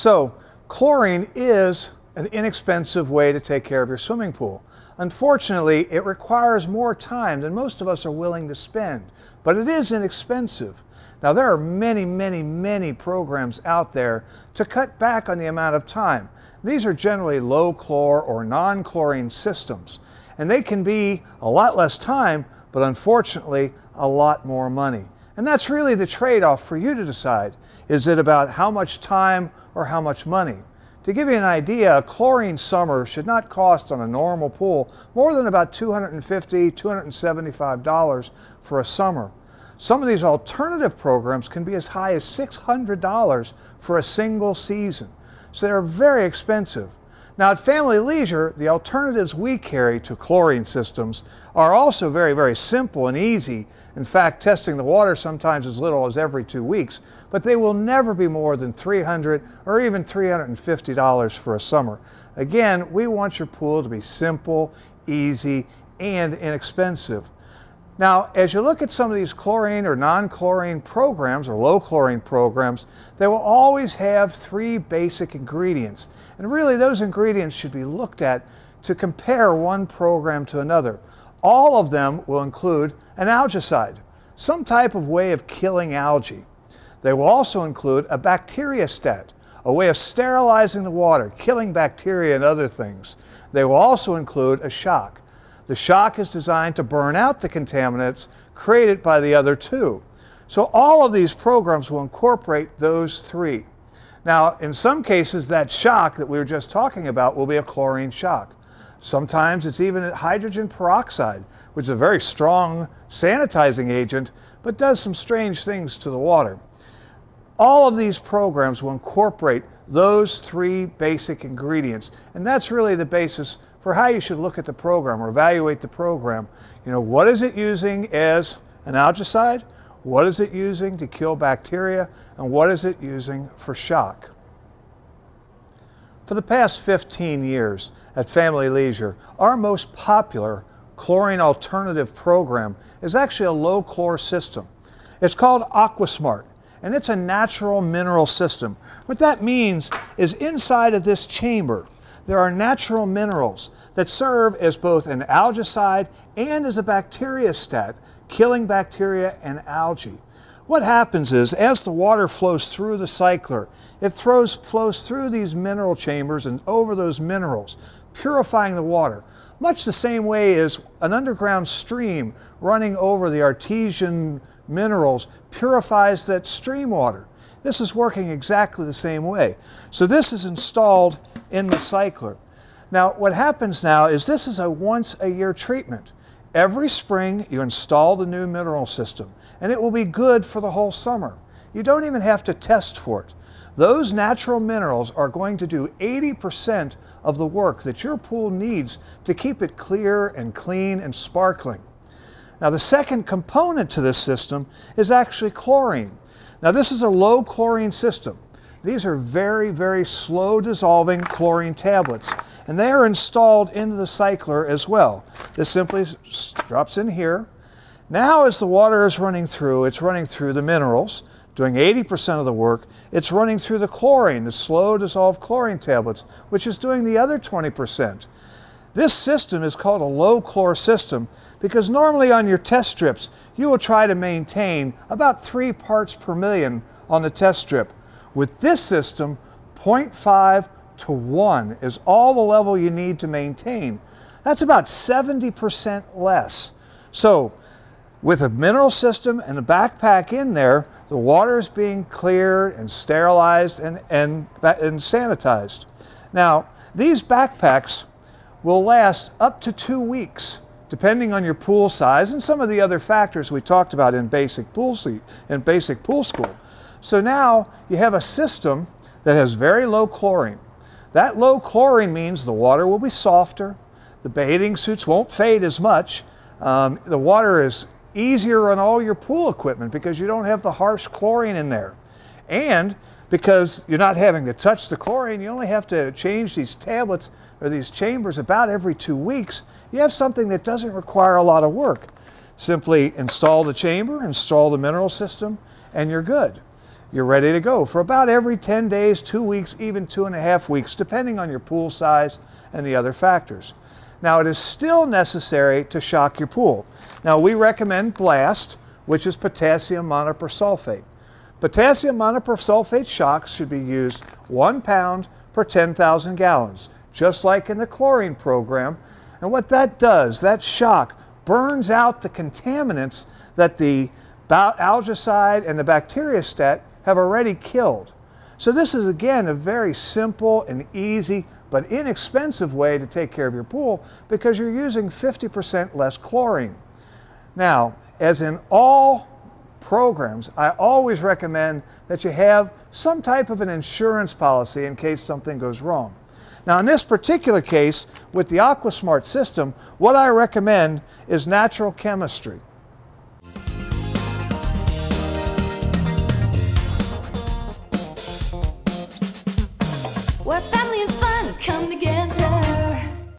So chlorine is an inexpensive way to take care of your swimming pool. Unfortunately, it requires more time than most of us are willing to spend, but it is inexpensive. Now, there are many programs out there to cut back on the amount of time. These are generally low chlor or non-chlorine systems, and they can be a lot less time, but unfortunately, a lot more money. And that's really the trade-off for you to decide. Is it about how much time or how much money? To give you an idea, a chlorine summer should not cost on a normal pool more than about $250, $275 for a summer. Some of these alternative programs can be as high as $600 for a single season. So they're very expensive. Now, at Family Leisure, the alternatives we carry to chlorine systems are also very simple and easy. In fact, testing the water sometimes as little as every 2 weeks, but they will never be more than $300 or even $350 for a summer. Again, we want your pool to be simple, easy, and inexpensive. Now, as you look at some of these chlorine or non-chlorine programs or low chlorine programs, they will always have three basic ingredients. And really, those ingredients should be looked at to compare one program to another. All of them will include an algicide, some type of way of killing algae. They will also include a bacteriostat, a way of sterilizing the water, killing bacteria and other things. They will also include a shock. The shock is designed to burn out the contaminants created by the other two. So all of these programs will incorporate those three. Now, in some cases, that shock that we were just talking about will be a chlorine shock. Sometimes it's even hydrogen peroxide, which is a very strong sanitizing agent, but does some strange things to the water. All of these programs will incorporate those three basic ingredients, and that's really the basis for how you should look at the program or evaluate the program. You know, what is it using as an algicide? What is it using to kill bacteria? And what is it using for shock? For the past 15 years at Family Leisure, our most popular chlorine alternative program is actually a low chlor system. It's called AquaSmart, and it's a natural mineral system. What that means is inside of this chamber, there are natural minerals that serve as both an algicide and as a bacteriostat, killing bacteria and algae. What happens is, as the water flows through the cycler, it flows through these mineral chambers and over those minerals, purifying the water, much the same way as an underground stream running over the artesian minerals purifies that stream water. This is working exactly the same way. So this is installed in the cycler. Now, what happens now is this is a once-a-year treatment. Every spring, you install the new mineral system, and it will be good for the whole summer. You don't even have to test for it. Those natural minerals are going to do 80% of the work that your pool needs to keep it clear and clean and sparkling. Now, the second component to this system is actually chlorine. Now, this is a low chlorine system. These are very slow dissolving chlorine tablets, and they are installed into the cycler as well. This simply drops in here. Now, as the water is running through, it's running through the minerals, doing 80% of the work. It's running through the chlorine, the slow dissolved chlorine tablets, which is doing the other 20%. This system is called a low chlor system because normally on your test strips, you will try to maintain about 3 parts per million on the test strip. With this system, 0.5 to 1 is all the level you need to maintain. That's about 70% less. So with a mineral system and a backpack in there, the water is being cleared and sterilized and sanitized. Now, these backpacks will last up to 2 weeks, depending on your pool size and some of the other factors we talked about in basic pool school. So now you have a system that has very low chlorine. That low chlorine means the water will be softer, the bathing suits won't fade as much, the water is easier on all your pool equipment because you don't have the harsh chlorine in there. And because you're not having to touch the chlorine, you only have to change these tablets or these chambers about every 2 weeks. You have something that doesn't require a lot of work. Simply install the chamber, install the mineral system, and you're good. you're ready to go for about every 10 days, 2 weeks, even 2.5 weeks, depending on your pool size and the other factors. Now, it is still necessary to shock your pool. Now, we recommend BLAST, which is potassium monopersulfate. Potassium monopersulfate shocks should be used 1 pound per 10,000 gallons, just like in the chlorine program. And what that does, that shock burns out the contaminants that the algicide and the bacteriostat have already killed. So this is, again, a very simple and easy but inexpensive way to take care of your pool because you're using 50% less chlorine. Now, as in all programs, I always recommend that you have some type of an insurance policy in case something goes wrong. Now, in this particular case, with the AquaSmart system, what I recommend is Natural Chemistry. We're family and fun, come together.